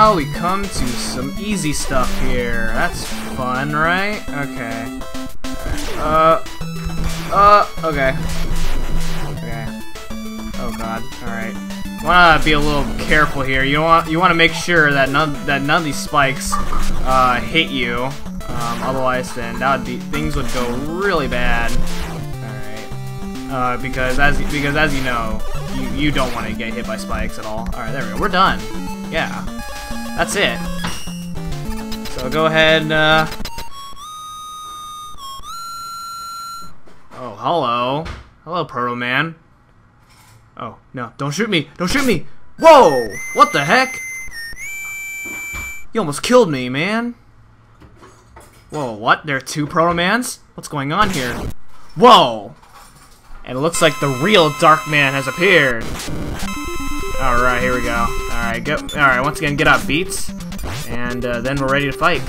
now we come to some easy stuff here. That's fun, right? Okay. Okay. Okay. Oh god. Alright. Wanna be a little careful here. You wanna make sure that none of these spikes hit you. Otherwise then things would go really bad. Because as you know, you don't want to get hit by spikes at all. All right, there we go. We're done. Yeah, that's it. So go ahead. Oh, hello, Proto Man. Oh no! Don't shoot me! Don't shoot me! Whoa! What the heck? You almost killed me, man. Whoa! What? There are two Proto Mans? What's going on here? Whoa! And it looks like the real Dark Man has appeared. Alright, here we go. Alright, go. Alright, once again, get out beats. And then we're ready to fight.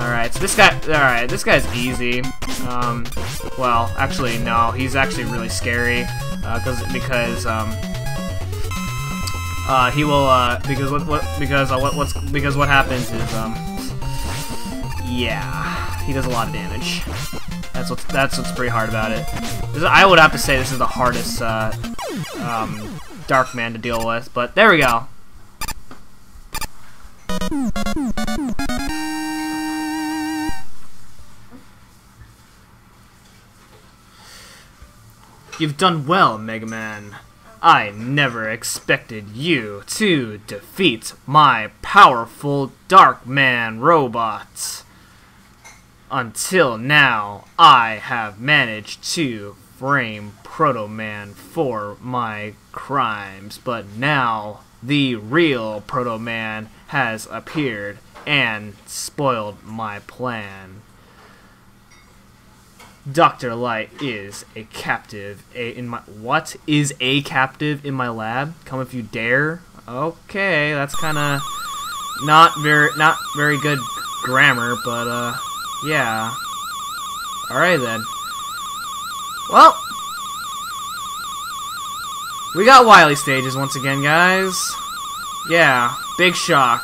Alright, so this guy. Alright, this guy's easy. Well, actually, no. He's actually really scary. What happens is, yeah. He does a lot of damage. That's what's pretty hard about it. I would have to say this is the hardest Dark Man to deal with, but there we go. You've done well, Mega Man. I never expected you to defeat my powerful Dark Man robot. Until now, I have managed to frame Proto Man for my crimes, but now the real Proto Man has appeared and spoiled my plan. Dr. Light is a captive in my... What? Is a captive in my lab? Come if you dare? Okay, that's kinda not very good grammar, but yeah. Alright then. Well, we got Wily stages once again, guys. Yeah, big shock.